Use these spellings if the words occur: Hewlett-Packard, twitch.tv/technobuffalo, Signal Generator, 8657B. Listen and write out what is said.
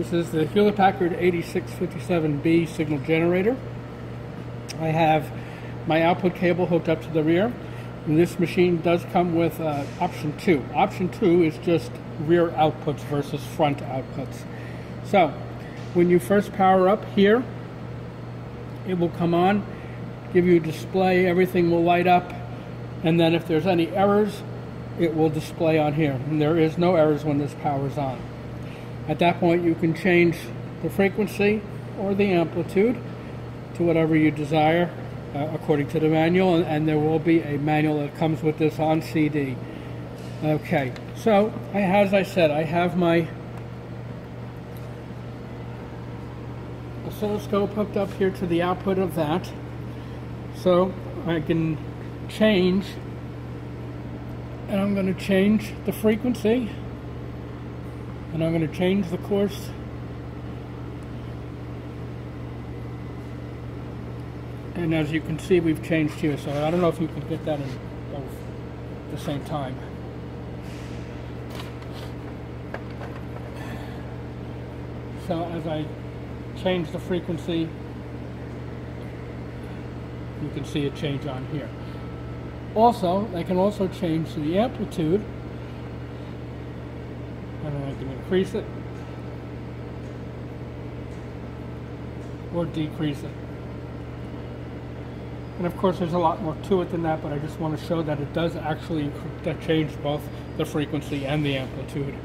This is the Hewlett-Packard 8657B signal generator. I have my output cable hooked up to the rear, and this machine does come with option 2. Option 2 is just rear outputs versus front outputs. So when you first power up here, it will come on, give you a display, everything will light up, and then if there's any errors, it will display on here. And there is no errors when this power's on. At that point, you can change the frequency or the amplitude to whatever you desire according to the manual, and there will be a manual that comes with this on CD. Okay, so as I said, I have my oscilloscope hooked up here to the output of that, so I can change, and I'm going to change the frequency. And I'm going to change the course, and as you can see, we've changed here, so I don't know if you can get that in both at the same time. So as I change the frequency, you can see a change on here. Also, I can also change the amplitude, and I can increase it or decrease it. And of course there's a lot more to it than that, but I just want to show that it does actually change both the frequency and the amplitude.